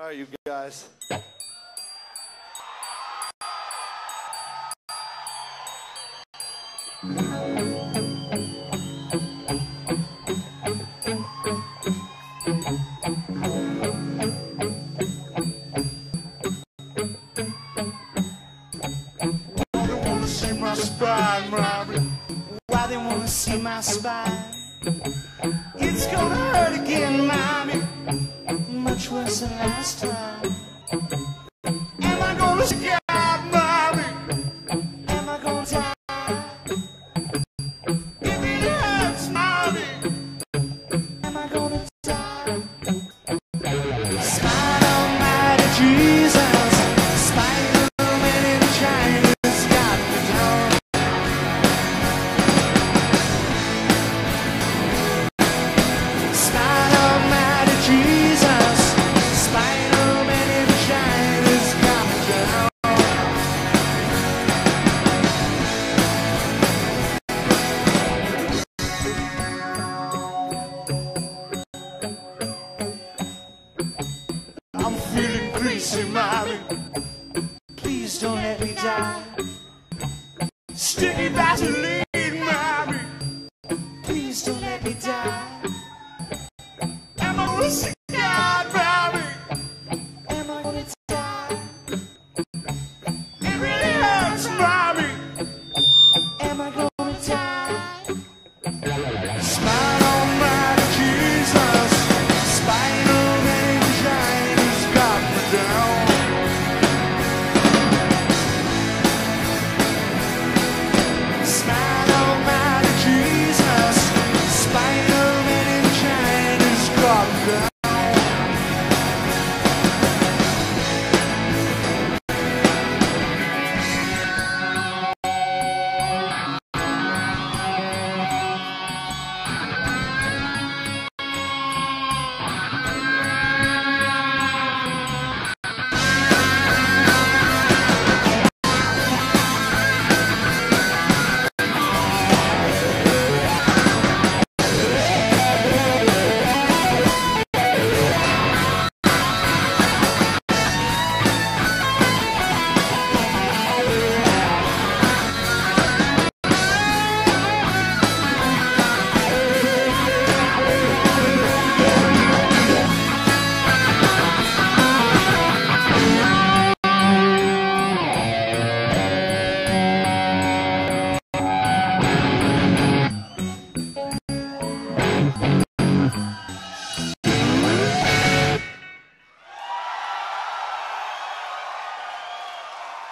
All right, you guys. It's gonna hurt again, mommy, much worse than last time. Am I gonna scare out, mommy? Am I gonna die? Give me your hands, mommy. Am I gonna die? Smile, almighty Jesus, spider man in a Chinese got me down. Please don't let me die. Sticky Vaseline, mommy, please don't let me die. Am I gonna see God, mommy? Am I gonna die? It really hurts, mommy. Am I gonna die? Smile on my Jesus, Spider-Man Chinese got me down.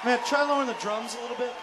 Man, try lowering the drums a little bit.